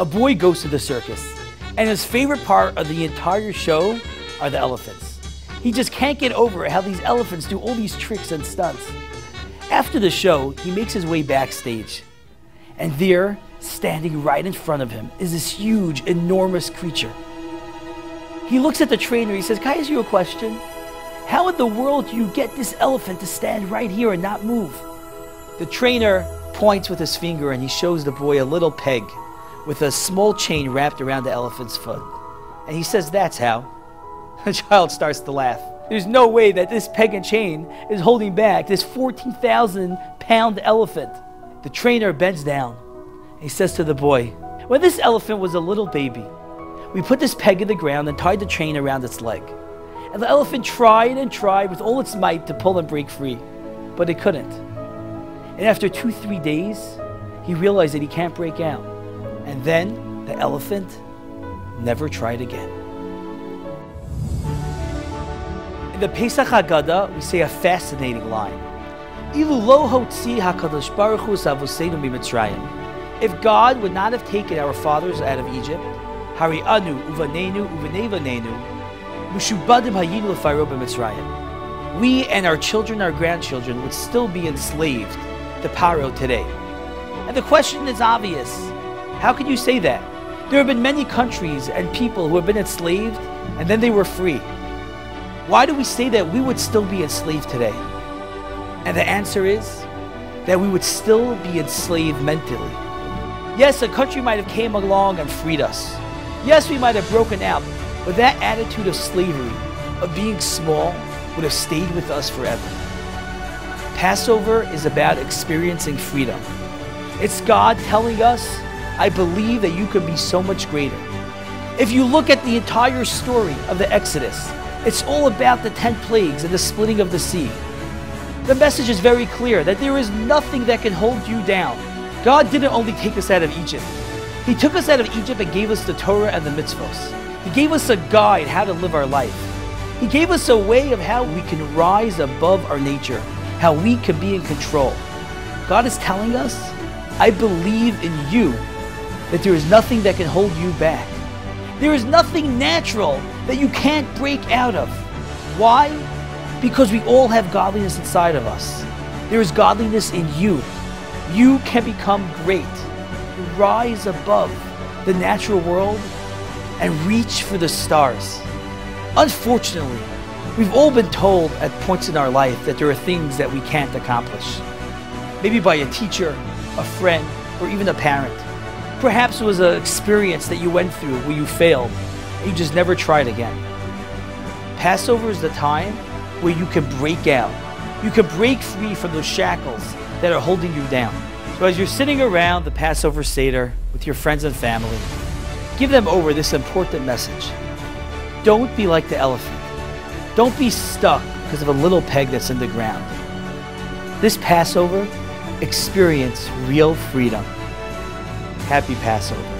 A boy goes to the circus, and his favorite part of the entire show are the elephants. He just can't get over how these elephants do all these tricks and stunts. After the show, he makes his way backstage, and there, standing right in front of him, is this huge, enormous creature. He looks at the trainer, he says, "Can I ask you a question? How in the world do you get this elephant to stand right here and not move?" The trainer points with his finger and he shows the boy a little peg with a small chain wrapped around the elephant's foot. And he says, "That's how." The child starts to laugh. There's no way that this peg and chain is holding back this 14,000-pound elephant. The trainer bends down. He says to the boy, "When this elephant was a little baby, we put this peg in the ground and tied the chain around its leg. And the elephant tried and tried with all its might to pull and break free, but it couldn't. And after 2-3 days, he realized that he can't break out. And then the elephant never tried again." In the Pesach Haggadah, we say a fascinating line. If God would not have taken our fathers out of Egypt, we and our children, our grandchildren, would still be enslaved to Pharaoh today. And the question is obvious. How could you say that? There have been many countries and people who have been enslaved and then they were free. Why do we say that we would still be enslaved today? And the answer is that we would still be enslaved mentally. Yes, a country might have came along and freed us. Yes, we might have broken out, but that attitude of slavery, of being small, would have stayed with us forever. Passover is about experiencing freedom. It's God telling us, "I believe that you can be so much greater." If you look at the entire story of the Exodus, it's all about the 10 plagues and the splitting of the sea. The message is very clear that there is nothing that can hold you down. God didn't only take us out of Egypt. He took us out of Egypt and gave us the Torah and the mitzvahs. He gave us a guide how to live our life. He gave us a way of how we can rise above our nature, how we can be in control. God is telling us, "I believe in you, that there is nothing that can hold you back. There is nothing natural that you can't break out of." Why? Because we all have godliness inside of us. There is godliness in you. You can become great. Rise above the natural world and reach for the stars. Unfortunately, we've all been told at points in our life that there are things that we can't accomplish. Maybe by a teacher, a friend, or even a parent. Perhaps it was an experience that you went through where you failed and you just never tried again. Passover is the time where you can break out. You can break free from those shackles that are holding you down. So as you're sitting around the Passover Seder with your friends and family, give them over this important message. Don't be like the elephant. Don't be stuck because of a little peg that's in the ground. This Passover, experience real freedom. Happy Passover.